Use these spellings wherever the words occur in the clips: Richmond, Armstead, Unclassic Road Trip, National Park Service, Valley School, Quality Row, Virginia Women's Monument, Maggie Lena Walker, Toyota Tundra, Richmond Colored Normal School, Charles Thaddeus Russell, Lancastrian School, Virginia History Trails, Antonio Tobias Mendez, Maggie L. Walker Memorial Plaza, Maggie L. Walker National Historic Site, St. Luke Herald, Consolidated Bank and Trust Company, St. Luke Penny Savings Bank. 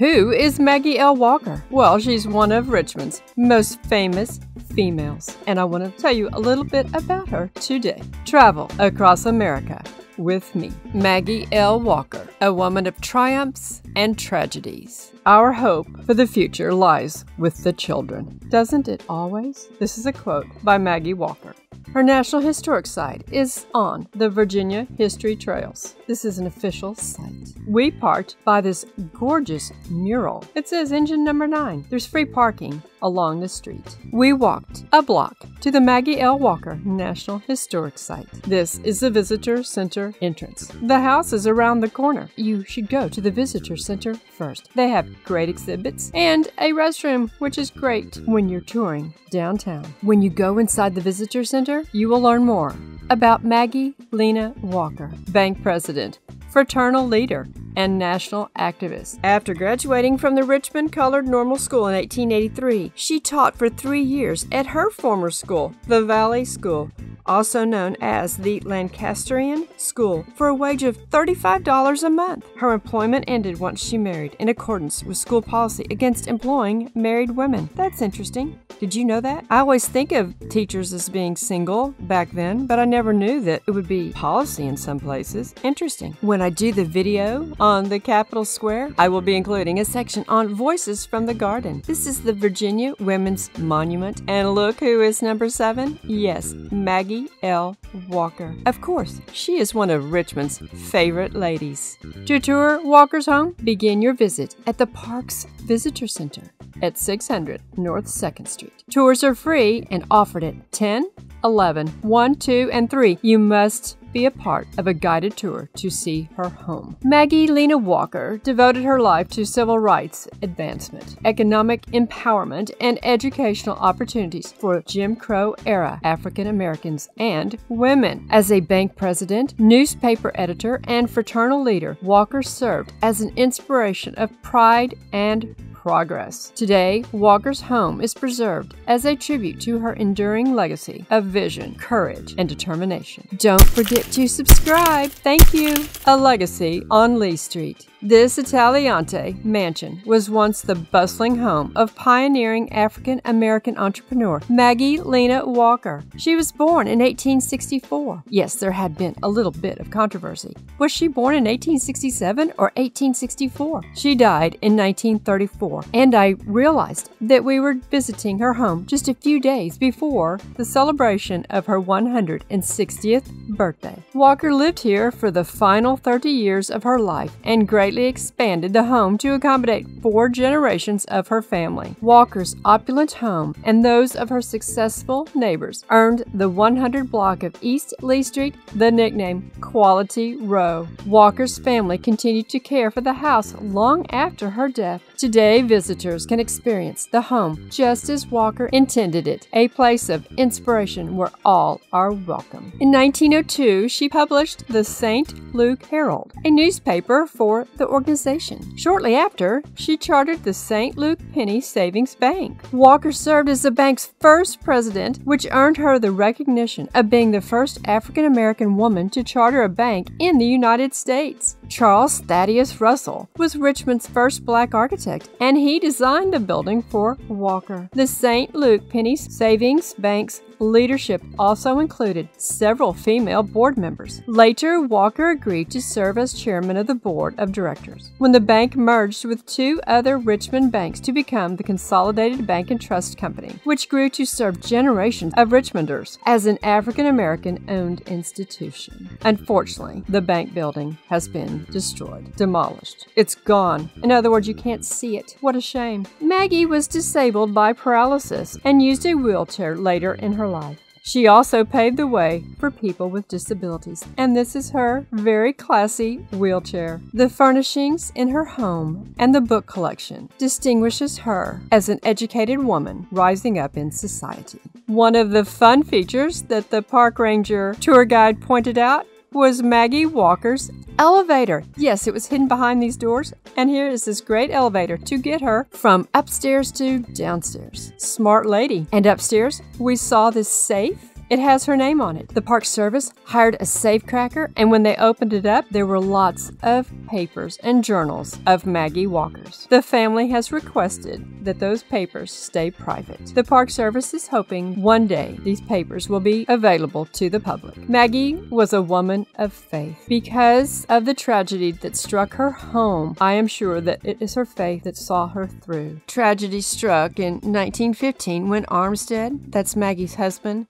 Who is Maggie L. Walker? Well, she's one of Richmond's most famous females, and I want to tell you a little bit about her today. Travel across America with me, Maggie L. Walker, a woman of triumphs and tragedies. Our hope for the future lies with the children. Doesn't it always? This is a quote by Maggie Walker. Her National Historic Site is on the Virginia History Trails. This is an official site. We parked by this gorgeous mural. It says engine number 9. There's free parking along the street. We walked a block to the Maggie L. Walker National Historic Site. This is the Visitor Center entrance. The house is around the corner. You should go to the Visitor Center first. They have great exhibits and a restroom, which is great when you're touring downtown. When you go inside the Visitor Center, you will learn more about Maggie Lena Walker, bank president, fraternal leader, and national activist. After graduating from the Richmond Colored Normal School in 1883, she taught for 3 years at her former school, the Valley School, also known as the Lancastrian School, for a wage of $35 a month. Her employment ended once she married, in accordance with school policy against employing married women. That's interesting. Did you know that? I always think of teachers as being single back then, but I never knew that it would be policy in some places. Interesting. When I do the video on the Capitol Square, I will be including a section on Voices from the Garden. This is the Virginia Women's Monument. And look who is number 7? Yes, Maggie L. Walker. Of course, she is one of Richmond's favorite ladies. To tour Walker's home, begin your visit at the Parks Visitor Center at 600 North 2nd Street. Tours are free and offered at 10, 11, 1, 2, and 3. You must be a part of a guided tour to see her home. Maggie Lena Walker devoted her life to civil rights advancement, economic empowerment, and educational opportunities for Jim Crow-era African Americans and women. As a bank president, newspaper editor, and fraternal leader, Walker served as an inspiration of pride and progress. Today, Walker's home is preserved as a tribute to her enduring legacy of vision, courage, and determination. Don't forget to subscribe. Thank you. A legacy on Lee Street. This Italiante mansion was once the bustling home of pioneering African-American entrepreneur Maggie Lena Walker. She was born in 1864. Yes, there had been a little bit of controversy. Was she born in 1867 or 1864? She died in 1934, and I realized that we were visiting her home just a few days before the celebration of her 160th birthday. Walker lived here for the final 30 years of her life and greatly expanded the home to accommodate 4 generations of her family. Walker's opulent home and those of her successful neighbors earned the 100 block of East Lee Street the nickname Quality Row. Walker's family continued to care for the house long after her death. Today, visitors can experience the home just as Walker intended it, a place of inspiration where all are welcome. In 1902, she published the St. Luke Herald, a newspaper for the organization. Shortly after, she chartered the St. Luke Penny Savings Bank. Walker served as the bank's first president, which earned her the recognition of being the first African-American woman to charter a bank in the United States. Charles Thaddeus Russell was Richmond's first black architect, and he designed the building for Walker. The St. Luke Penny Savings Bank's leadership also included several female board members. Later, Walker agreed to serve as chairman of the board of directors. When the bank merged with 2 other Richmond banks to become the Consolidated Bank and Trust Company, which grew to serve generations of Richmonders as an African-American-owned institution. Unfortunately, the bank building has been destroyed, demolished. It's gone. In other words, you can't see it. What a shame. Maggie was disabled by paralysis and used a wheelchair later in her life. She also paved the way for people with disabilities, and this is her very classy wheelchair. The furnishings in her home and the book collection distinguishes her as an educated woman rising up in society. One of the fun features that the park ranger tour guide pointed out was Maggie Walker's elevator. Yes, it was hidden behind these doors, and here is this great elevator to get her from upstairs to downstairs. Smart lady. And upstairs, we saw this safe It has her name on it. The Park Service hired a safecracker, and when they opened it up, there were lots of papers and journals of Maggie Walker's. The family has requested that those papers stay private. The Park Service is hoping one day these papers will be available to the public. Maggie was a woman of faith. Because of the tragedy that struck her home, I am sure that it is her faith that saw her through. Tragedy struck in 1915 when Armstead, that's Maggie's husband,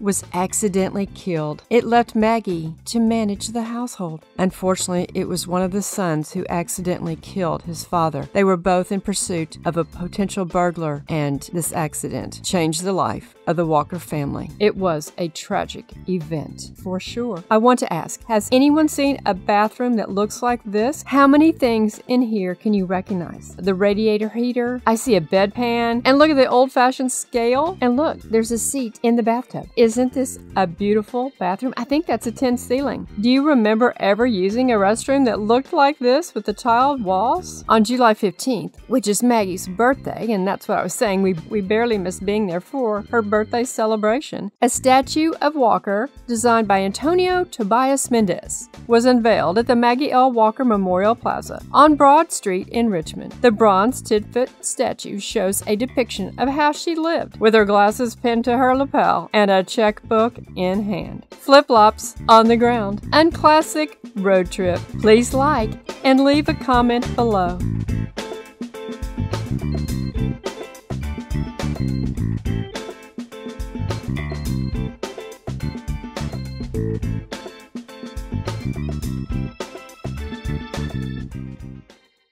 was accidentally killed. It left Maggie to manage the household. Unfortunately, it was one of the sons who accidentally killed his father. They were both in pursuit of a potential burglar, and this accident changed the life of the Walker family. It was a tragic event, for sure. I want to ask, has anyone seen a bathroom that looks like this? How many things in here can you recognize? The radiator heater, I see a bedpan, and look at the old-fashioned scale, and look, there's a seat in the bathtub. Isn't this a beautiful bathroom? I think that's a tin ceiling. Do you remember ever using a restroom that looked like this with the tiled walls? On July 15th, which is Maggie's birthday, and that's what I was saying, we barely missed being there for her birthday celebration, a statue of Walker designed by Antonio Tobias Mendez was unveiled at the Maggie L. Walker Memorial Plaza on Broad Street in Richmond. The bronze 10-foot statue shows a depiction of how she lived, with her glasses pinned to her lapel and a checkbook in hand. Flip-flops on the ground. Unclassic Road Trip. Please like and leave a comment below.